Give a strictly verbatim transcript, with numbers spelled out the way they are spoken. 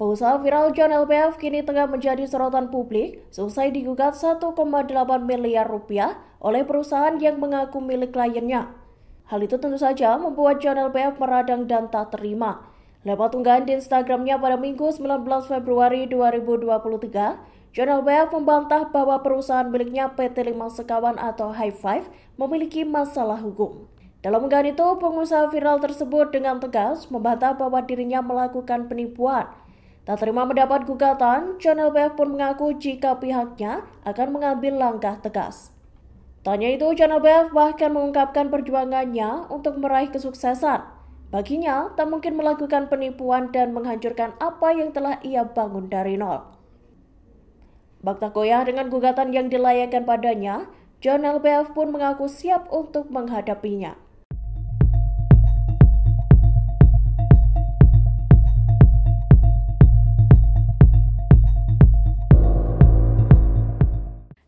Pengusaha viral John L B F kini tengah menjadi sorotan publik seusai digugat satu koma delapan miliar rupiah oleh perusahaan yang mengaku milik kliennya. Hal itu tentu saja membuat John L B F meradang dan tak terima. Lewat unggahan di Instagramnya pada Minggu sembilan belas Februari dua ribu dua puluh tiga, John L B F membantah bahwa perusahaan miliknya P T Lima Sekawan atau High Five memiliki masalah hukum. Dalam unggahan itu, pengusaha viral tersebut dengan tegas membantah bahwa dirinya melakukan penipuan. Tak terima mendapat gugatan, John L B F pun mengaku jika pihaknya akan mengambil langkah tegas. Tanya itu, John L B F bahkan mengungkapkan perjuangannya untuk meraih kesuksesan. Baginya, tak mungkin melakukan penipuan dan menghancurkan apa yang telah ia bangun dari nol. Bak tak goyah dengan gugatan yang dilayangkan padanya, John L B F pun mengaku siap untuk menghadapinya.